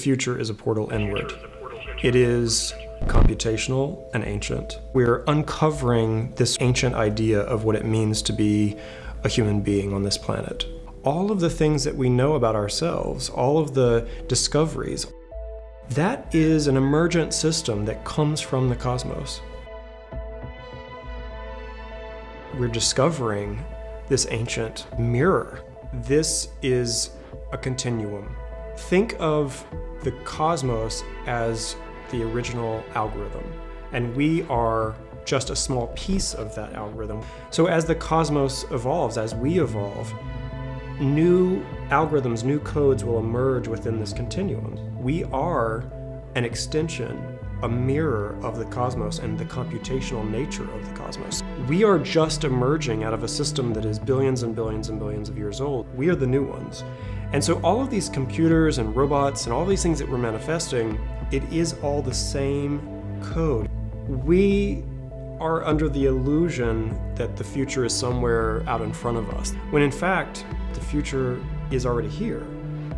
future is a portal inward. It is computational and ancient. We're uncovering this ancient idea of what it means to be a human being on this planet. All of the things that we know about ourselves, all of the discoveries, that is an emergent system that comes from the cosmos. We're discovering this ancient mirror. This is a continuum. Think of the cosmos as the original algorithm, and we are just a small piece of that algorithm. So as the cosmos evolves, as we evolve, new algorithms, new codes will emerge within this continuum. We are an extension, a mirror of the cosmos and the computational nature of the cosmos. We are just emerging out of a system that is billions and billions and billions of years old. We are the new ones. And so all of these computers and robots and all these things that we're manifesting, it is all the same code. We are under the illusion that the future is somewhere out in front of us, when in fact, the future is already here.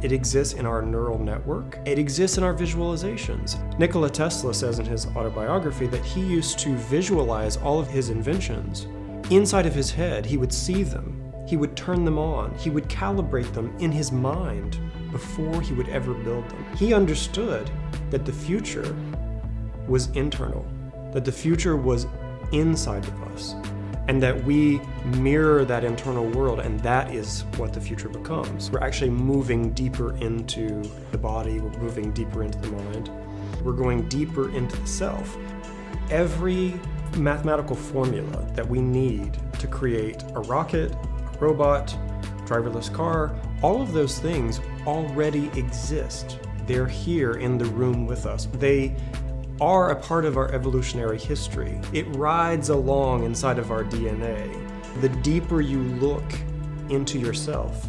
It exists in our neural network. It exists in our visualizations. Nikola Tesla says in his autobiography that he used to visualize all of his inventions. Inside of his head, he would see them. He would turn them on. He would calibrate them in his mind before he would ever build them. He understood that the future was internal, that the future was inside of us, and that we mirror that internal world, and that is what the future becomes. We're actually moving deeper into the body, we're moving deeper into the mind, we're going deeper into the self. Every mathematical formula that we need to create a rocket, a robot, driverless car, all of those things already exist. They're here in the room with us. They are a part of our evolutionary history. It rides along inside of our DNA. The deeper you look into yourself,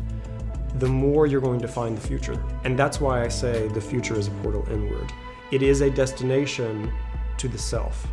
the more you're going to find the future. And that's why I say the future is a portal inward. It is a destination to the self.